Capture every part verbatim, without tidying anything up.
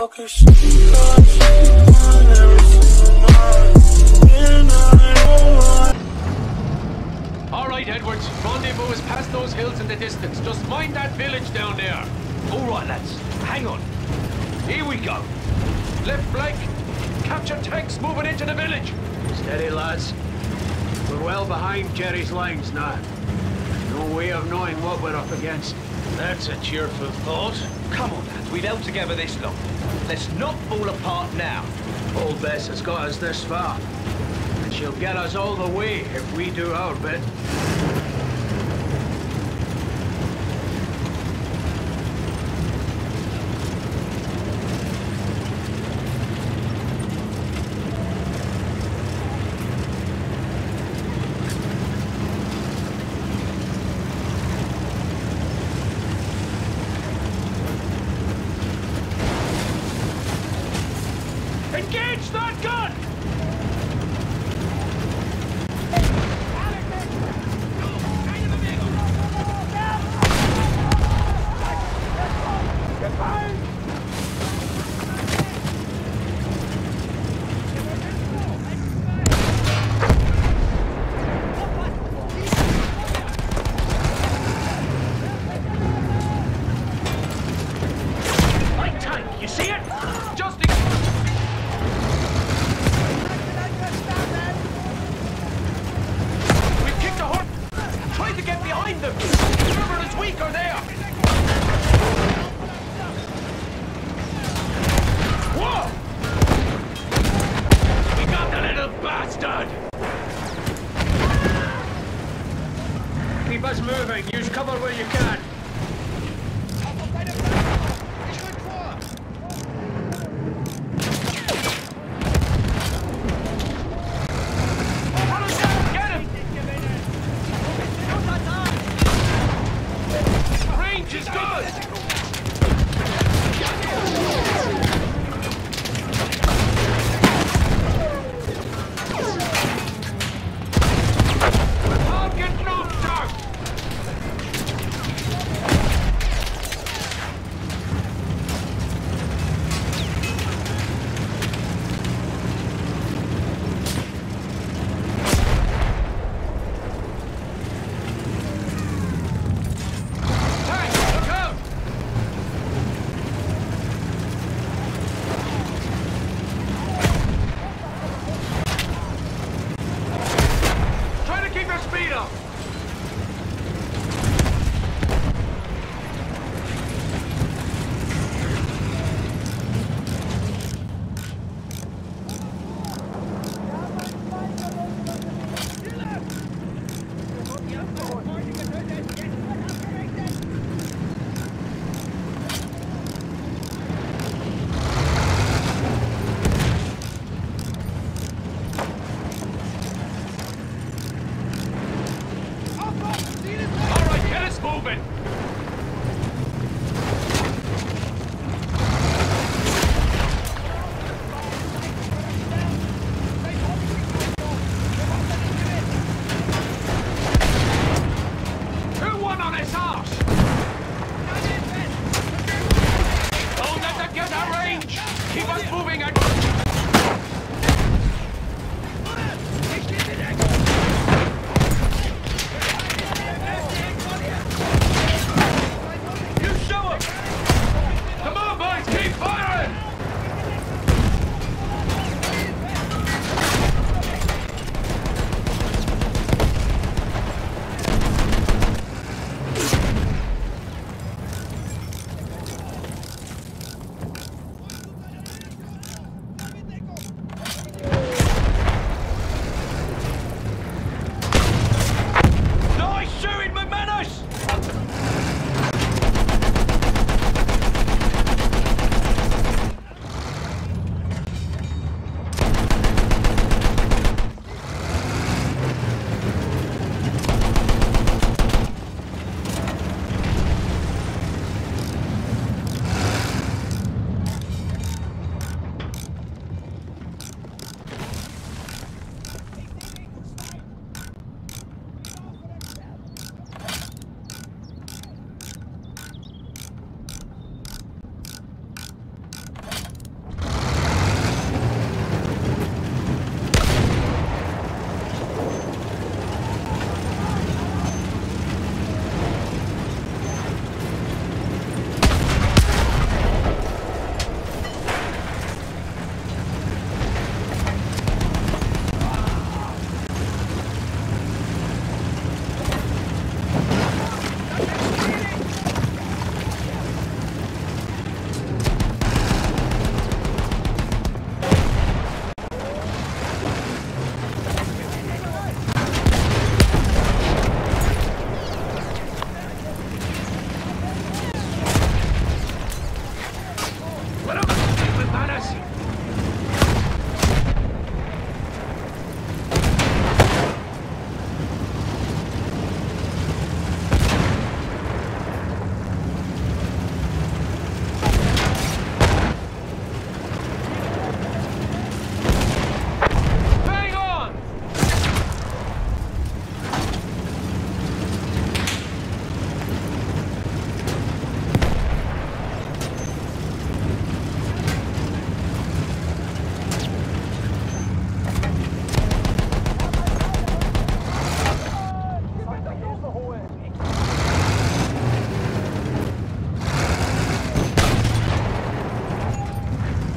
Okay, she loves mine, everything's mine, and I don't mind. Alright, Edwards, rendezvous is past those hills in the distance. Just mind that village down there. Alright, lads, hang on. Here we go. Left flank, capture tanks moving into the village. Steady, lads. We're well behind Jerry's lines now. No way of knowing what we're up against. That's a cheerful thought. Come on, lads, we've held together this long. Let's not fall apart now. Old Bess has got us this far, and she'll get us all the way if we do our bit. Engage that gun! Light tank, you see it? Just keep us moving. Use cover where you can. Get him! Range is good!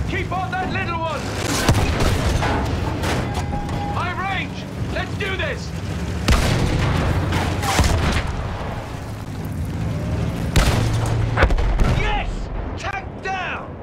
Keep on that little one! High range! Let's do this! Yes! Tank down!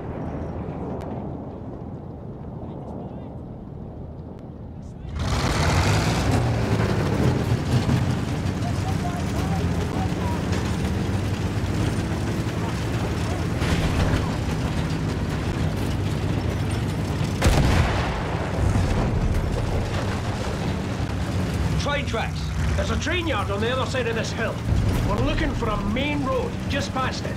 Train tracks. There's a train yard on the other side of this hill. We're looking for a main road just past it.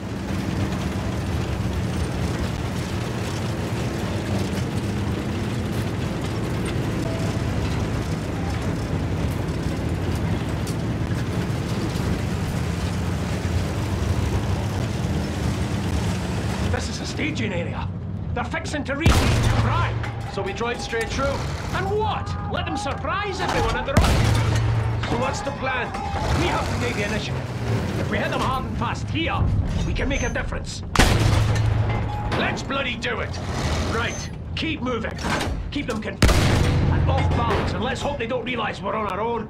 This is a staging area. They're fixing to reach right, so we drive straight through. And what? Let them surprise everyone at their own. So what's the plan? We have to take the initiative. If we hit them hard and fast here, we can make a difference. Let's bloody do it! Right, keep moving. Keep them confused and off balance, and let's hope they don't realize we're on our own.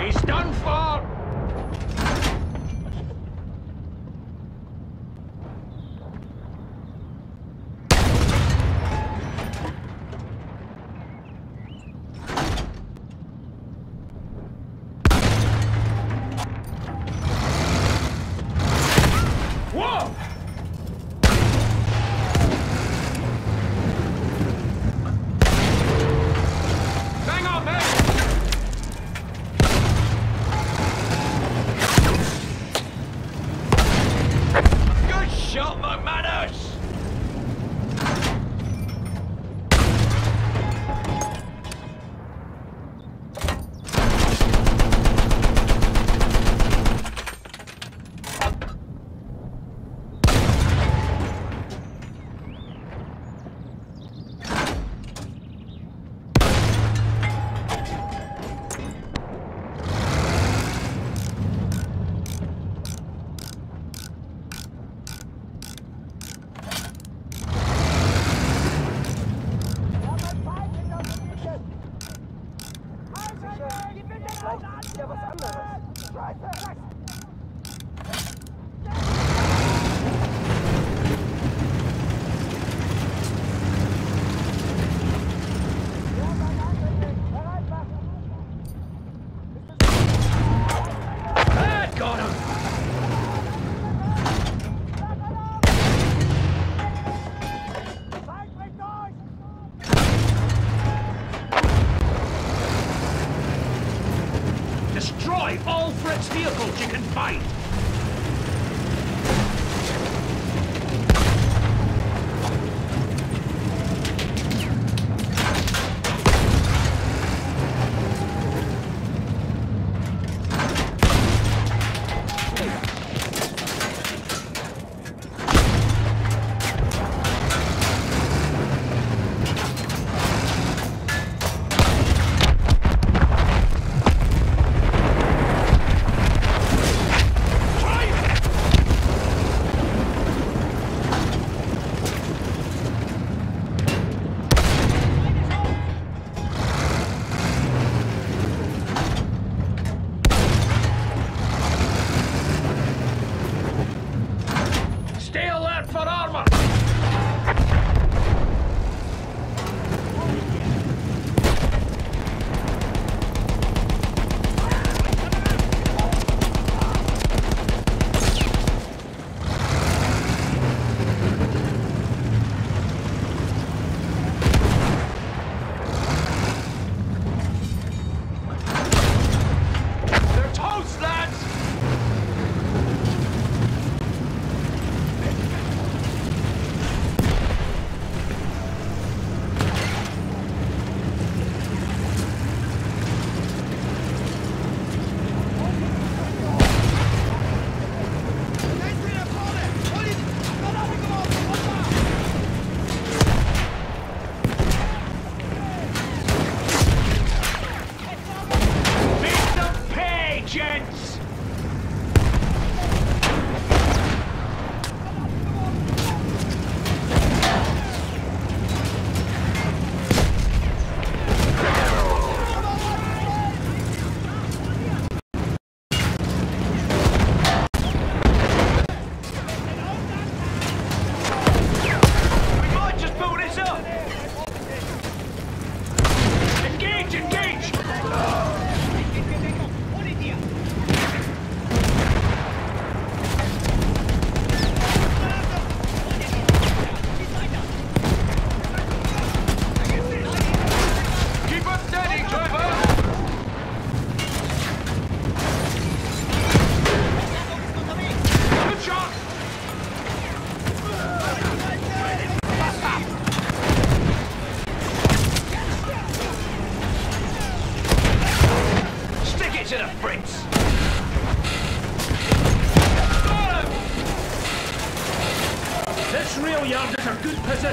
He's done for! Destroy all Fritz vehicles you can find!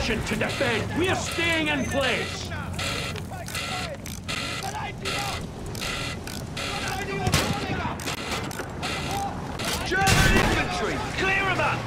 position to defend. We are staying in place. German infantry, clear them up.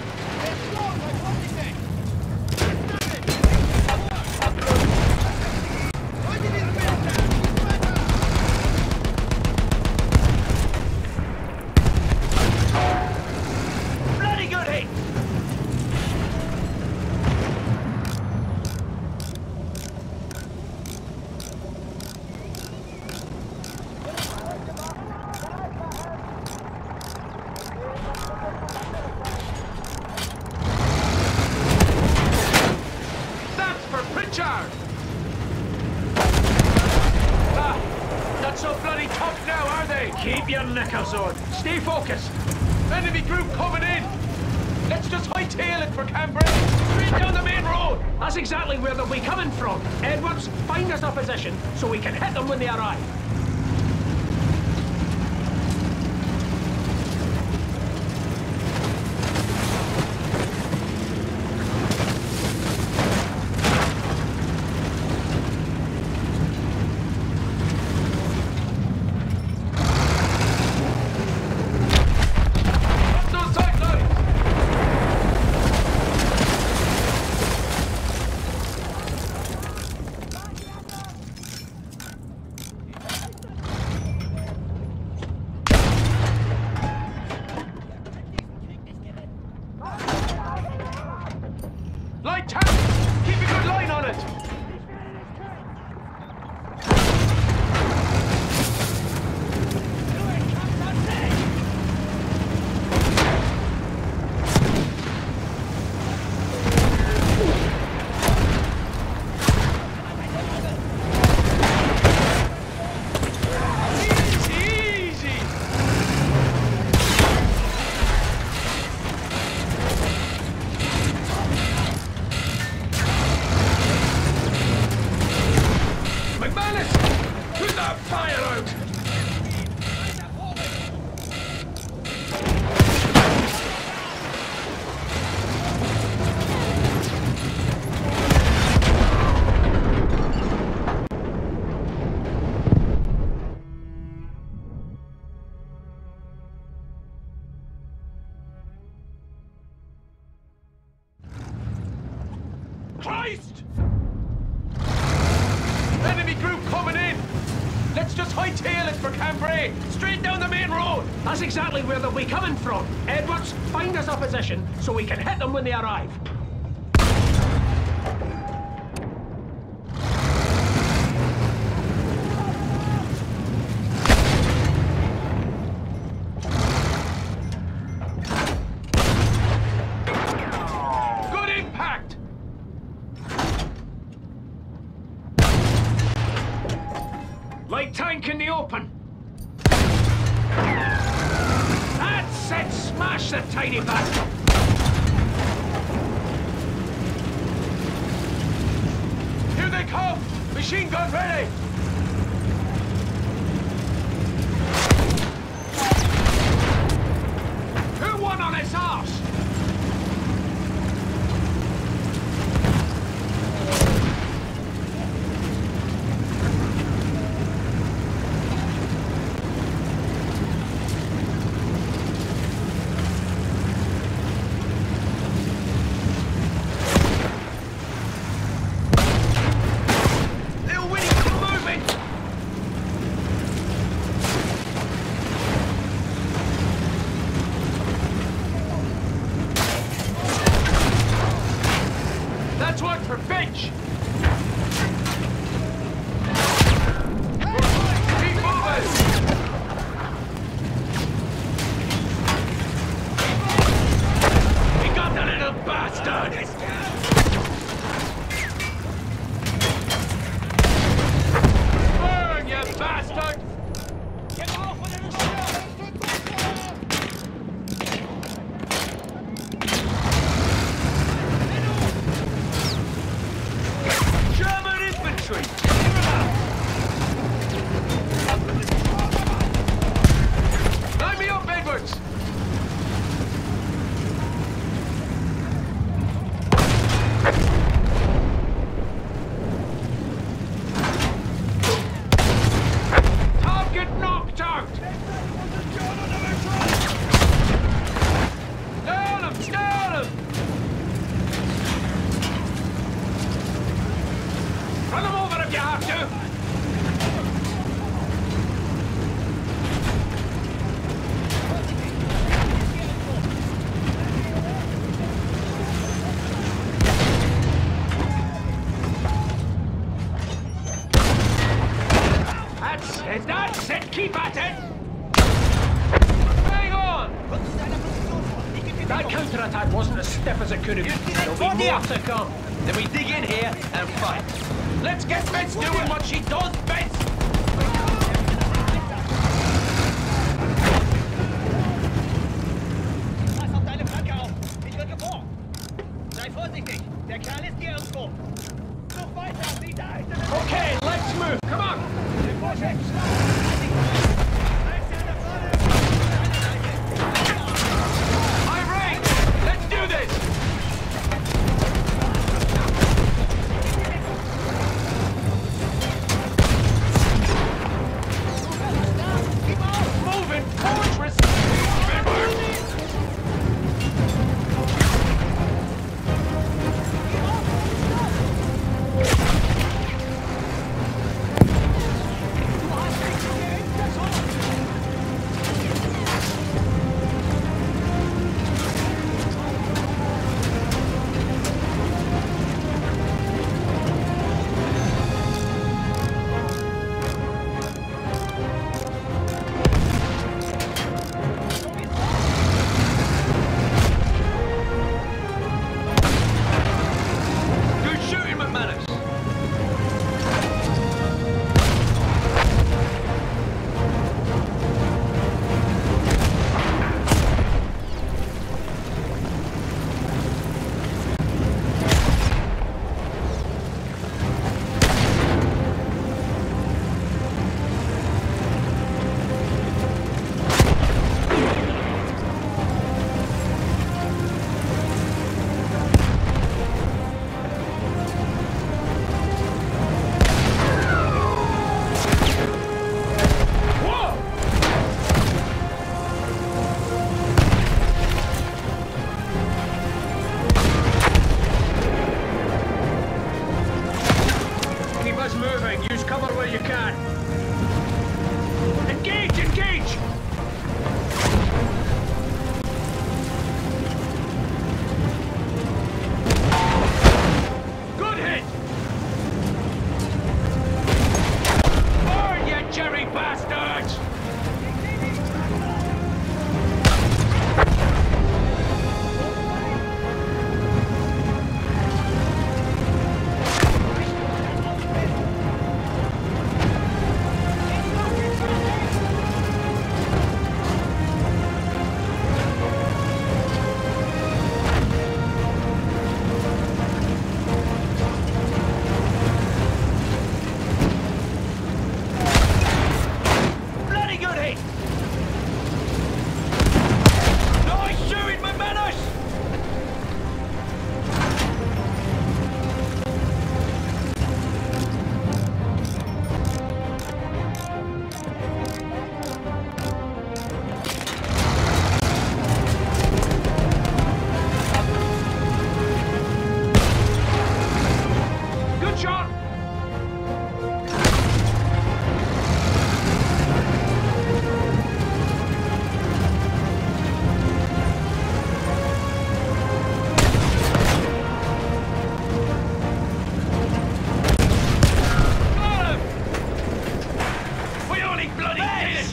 Keep your knickers on. Stay focused. Enemy group coming in. Let's just hightail it for Cambrai. Straight down the main road. That's exactly where they'll be coming from. Edwards, find us a position so we can hit them when they arrive. Christ! Enemy group coming in! Let's just hightail it for Cambrai! Straight down the main road! That's exactly where they'll be coming from! Edwards, find us a position so we can hit them when they arrive! Like tank in the open. That's it! Smash the tiny bastard! Here they come! Machine gun ready! Who won on its arse? That's it, that's it, keep at it! Hang on! That counter-attack wasn't as stiff as it could have been. There'll be more to come. Then we dig in here and fight. Let's get Bits doing what she does best! Okay, let's move. Come on. I'm right. Let's do this. Moving. Polish resistance.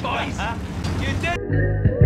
Boys. Huh? You did.